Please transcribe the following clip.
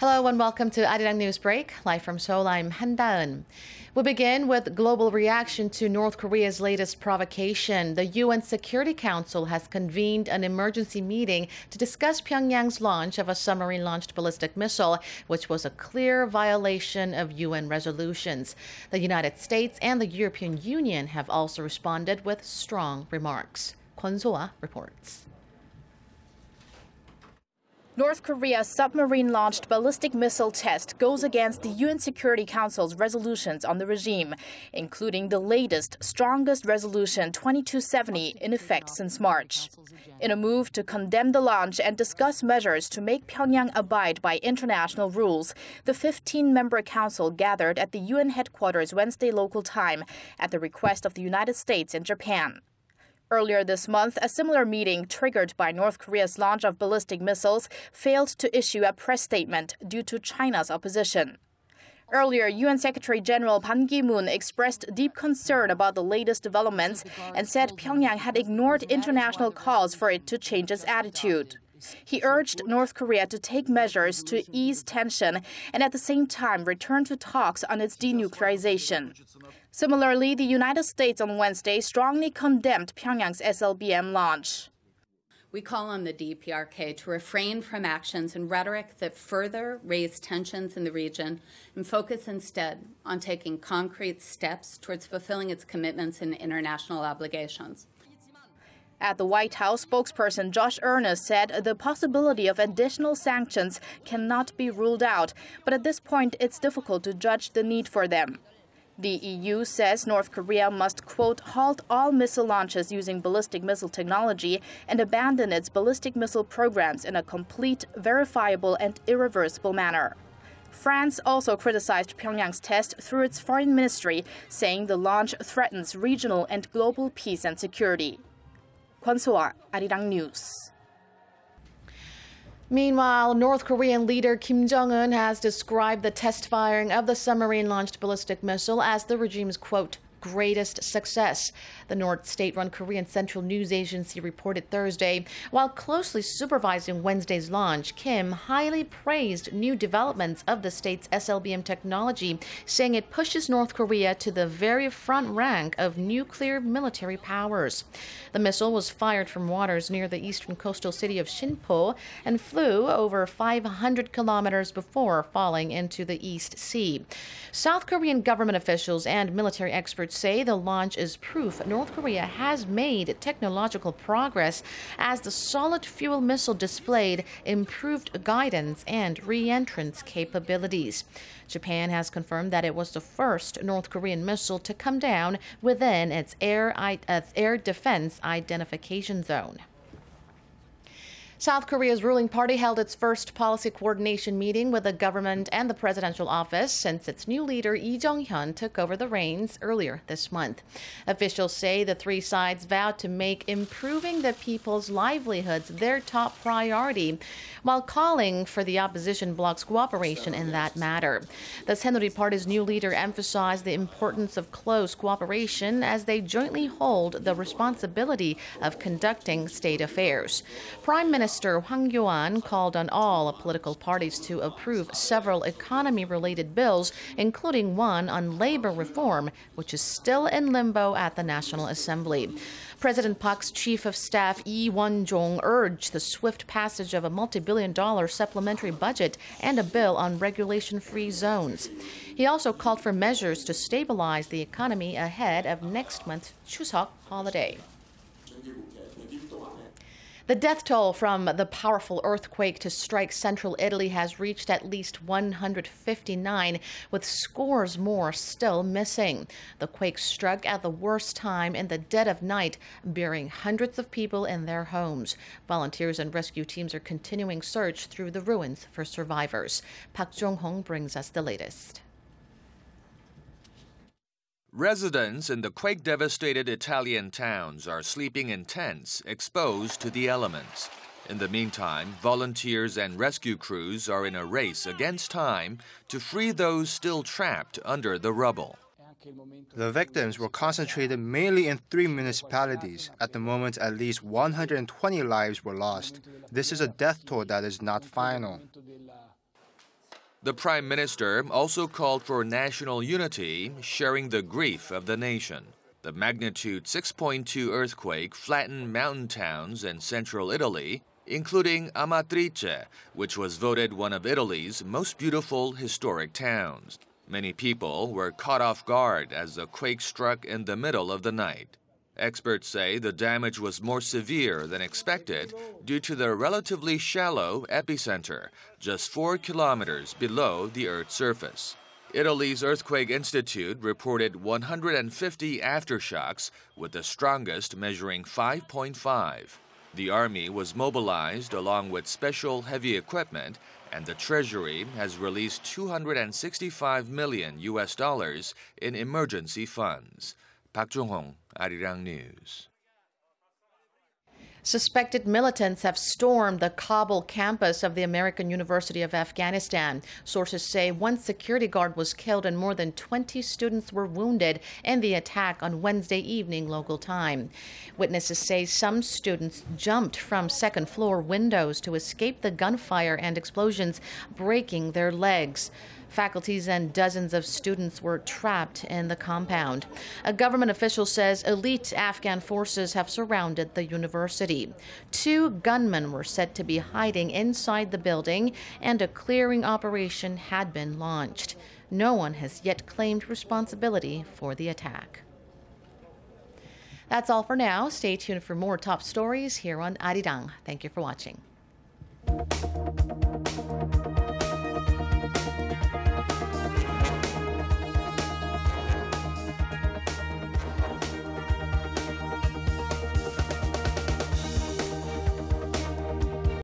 Hello and welcome to Arirang News Break. Live from Seoul, I'm Han Daeun. We begin with global reaction to North Korea's latest provocation. The UN Security Council has convened an emergency meeting to discuss Pyongyang's launch of a submarine-launched ballistic missile, which was a clear violation of UN resolutions. The United States and the European Union have also responded with strong remarks. Kwon Soa reports. North Korea's submarine-launched ballistic missile test goes against the UN Security Council's resolutions on the regime, including the latest, strongest resolution 2270 in effect since March. In a move to condemn the launch and discuss measures to make Pyongyang abide by international rules, the 15-member council gathered at the UN headquarters Wednesday local time at the request of the United States and Japan. Earlier this month, a similar meeting triggered by North Korea's launch of ballistic missiles failed to issue a press statement due to China's opposition. Earlier, UN Secretary General Ban Ki-moon expressed deep concern about the latest developments and said Pyongyang had ignored international calls for it to change its attitude. He urged North Korea to take measures to ease tension and at the same time return to talks on its denuclearization. Similarly, the United States on Wednesday strongly condemned Pyongyang's SLBM launch. We call on the DPRK to refrain from actions and rhetoric that further raise tensions in the region and focus instead on taking concrete steps towards fulfilling its commitments and international obligations. At the White House, spokesperson Josh Earnest said the possibility of additional sanctions cannot be ruled out, but at this point it's difficult to judge the need for them. The EU says North Korea must, quote, halt all missile launches using ballistic missile technology and abandon its ballistic missile programs in a complete, verifiable and irreversible manner. France also criticized Pyongyang's test through its foreign ministry, saying the launch threatens regional and global peace and security. Kwon Soa, Arirang News. Meanwhile, North Korean leader Kim Jong-un has described the test firing of the submarine-launched ballistic missile as the regime's, quote, greatest success. The North state-run Korean Central News Agency reported Thursday. While closely supervising Wednesday's launch, Kim highly praised new developments of the state's SLBM technology, saying it pushes North Korea to the very front rank of nuclear military powers. The missile was fired from waters near the eastern coastal city of Shinpo and flew over 500 kilometers before falling into the East Sea. South Korean government officials and military experts say the launch is proof North Korea has made technological progress as the solid fuel missile displayed improved guidance and re-entrance capabilities. Japan has confirmed that it was the first North Korean missile to come down within its air defense identification zone. South Korea's ruling party held its first policy coordination meeting with the government and the presidential office since its new leader Lee Jong-hyun took over the reins earlier this month. Officials say the three sides vowed to make improving the people's livelihoods their top priority, while calling for the opposition bloc's cooperation in that matter. The Saenuri Party's new leader emphasized the importance of close cooperation as they jointly hold the responsibility of conducting state affairs. Prime Minister Hwang Kyo-an called on all political parties to approve several economy-related bills, including one on labor reform, which is still in limbo at the National Assembly. President Park's Chief of Staff Lee Won-jong urged the swift passage of a multi-billion-dollar supplementary budget and a bill on regulation-free zones. He also called for measures to stabilize the economy ahead of next month's Chuseok holiday. The death toll from the powerful earthquake to strike central Italy has reached at least 159, with scores more still missing. The quake struck at the worst time in the dead of night, burying hundreds of people in their homes. Volunteers and rescue teams are continuing search through the ruins for survivors. Park Jong-hong brings us the latest. Residents in the quake-devastated Italian towns are sleeping in tents exposed to the elements. In the meantime, volunteers and rescue crews are in a race against time to free those still trapped under the rubble. The victims were concentrated mainly in three municipalities. At the moment, at least 120 lives were lost. This is a death toll that is not final. The prime minister also called for national unity, sharing the grief of the nation. The magnitude 6.2 earthquake flattened mountain towns in central Italy, including Amatrice, which was voted one of Italy's most beautiful historic towns. Many people were caught off guard as the quake struck in the middle of the night. Experts say the damage was more severe than expected due to the relatively shallow epicenter, just 4 kilometers below the Earth's surface. Italy's Earthquake Institute reported 150 aftershocks, with the strongest measuring 5.5. The army was mobilized along with special heavy equipment, and the Treasury has released $265 million in emergency funds. Park Jong-hong, Arirang News. Suspected militants have stormed the Kabul campus of the American University of Afghanistan. Sources say one security guard was killed and more than 20 students were wounded in the attack on Wednesday evening local time. Witnesses say some students jumped from second-floor windows to escape the gunfire and explosions, breaking their legs. Faculty and dozens of students were trapped in the compound. A government official says elite Afghan forces have surrounded the university. 2 gunmen were said to be hiding inside the building, and a clearing operation had been launched. No one has yet claimed responsibility for the attack. That's all for now. Stay tuned for more top stories here on Arirang. Thank you for watching.